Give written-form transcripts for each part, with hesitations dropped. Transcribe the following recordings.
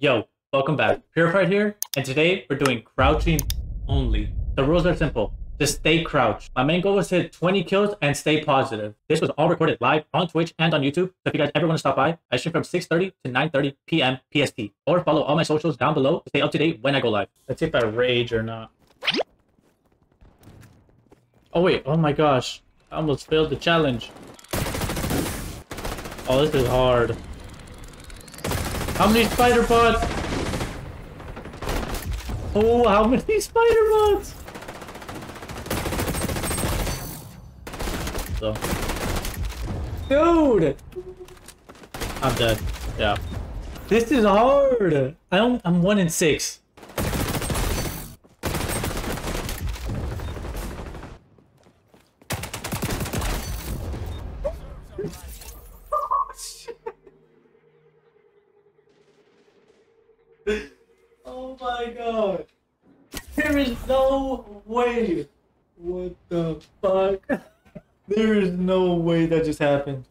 Yo, welcome back. Purified here, and today we're doing crouching only. The rules are simple. Just stay crouched. My main goal was to hit 20 kills and stay positive. This was all recorded live on Twitch and on YouTube. So if you guys ever want to stop by, I stream from 6:30 to 9:30 p.m. PST. Or follow all my socials down below to stay up to date when I go live. Let's see if I rage or not. Oh wait, oh my gosh. I almost failed the challenge. Oh, this is hard. How many spider bots? Oh, how many spider bots? So. Dude! I'm dead. Yeah. This is hard! I'm 1 in 6. Oh my god. There is no way. What the fuck? There is no way that just happened.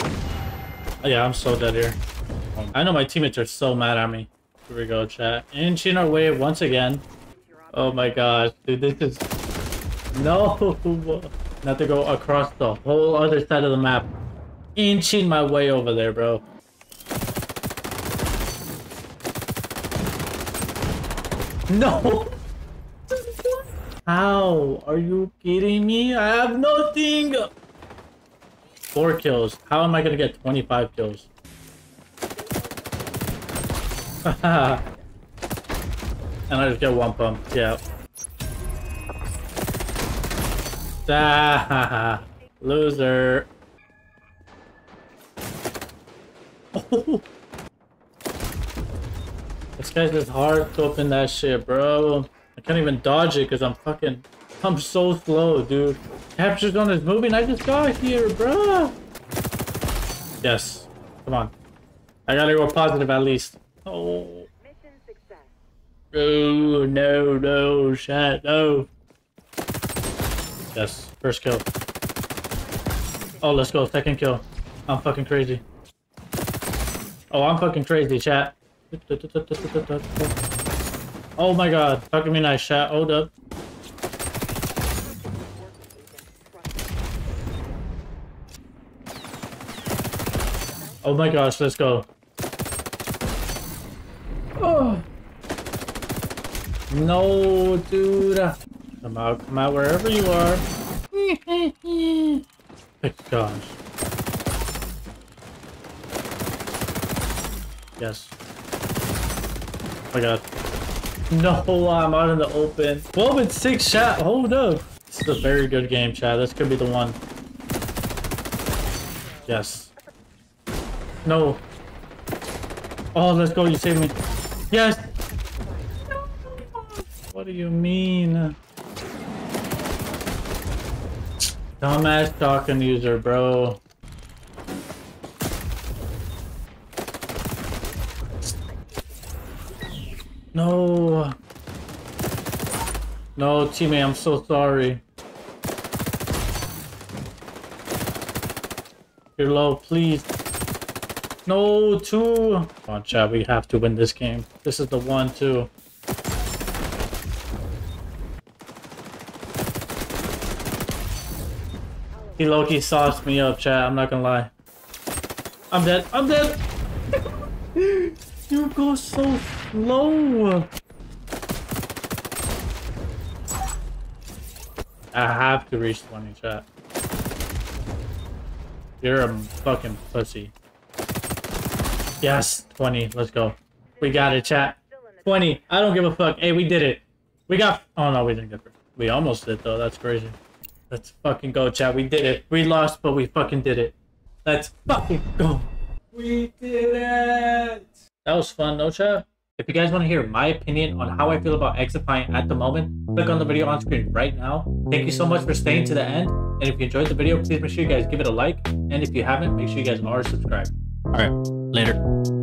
Oh yeah, I'm so dead here. I know my teammates are so mad at me. Here we go, chat. Inching our way once again. Oh my gosh, dude, this is... No! Not to go across the whole other side of the map. Inching my way over there, bro. No! How? Are you kidding me? I have nothing! 4 kills. How am I gonna get 25 kills? And I just get 1 pump. Yeah. Loser. Oh. This guy's just hard to open that shit, bro. I can't even dodge it because I'm so slow, dude. Capture's on his moving. I just got here, bro. Yes. Come on. I gotta go positive at least. Oh. Mission success. Oh, no, shit, no. Yes. First kill. Oh, let's go. Second kill. I'm fucking crazy. Oh, I'm fucking crazy, chat. Oh my god, fucking me nice shot, hold up. Oh my gosh, let's go. Oh. No, dude. Come out wherever you are. Oh my gosh. Yes. Oh my god. No, I'm out in the open. 12 and 6 shot. Hold up. This is a very good game, chat. This could be the one. Yes. No. Oh, let's go. You saved me. Yes. What do you mean? Dumbass talking user, bro. No. No, teammate, I'm so sorry. You're low, please. No, 2. Come on, chat, we have to win this game. This is the one, too. He low-key sauced me up, chat, I'm not gonna lie. I'm dead, I'm dead! You go so slow. I have to reach 20, chat. You're a fucking pussy. Yes, 20. Let's go. We got it, chat. 20. I don't give a fuck. Hey, we did it. We got... Oh, no, we didn't get it. We almost did, though. That's crazy. Let's fucking go, chat. We did it. We lost, but we fucking did it. Let's fucking go. We did it. That was fun, no chat? If you guys want to hear my opinion on how I feel about XDefiant at the moment, click on the video on screen right now. Thank you so much for staying to the end. And if you enjoyed the video, please make sure you guys give it a like. And if you haven't, make sure you guys are subscribed. Alright, later.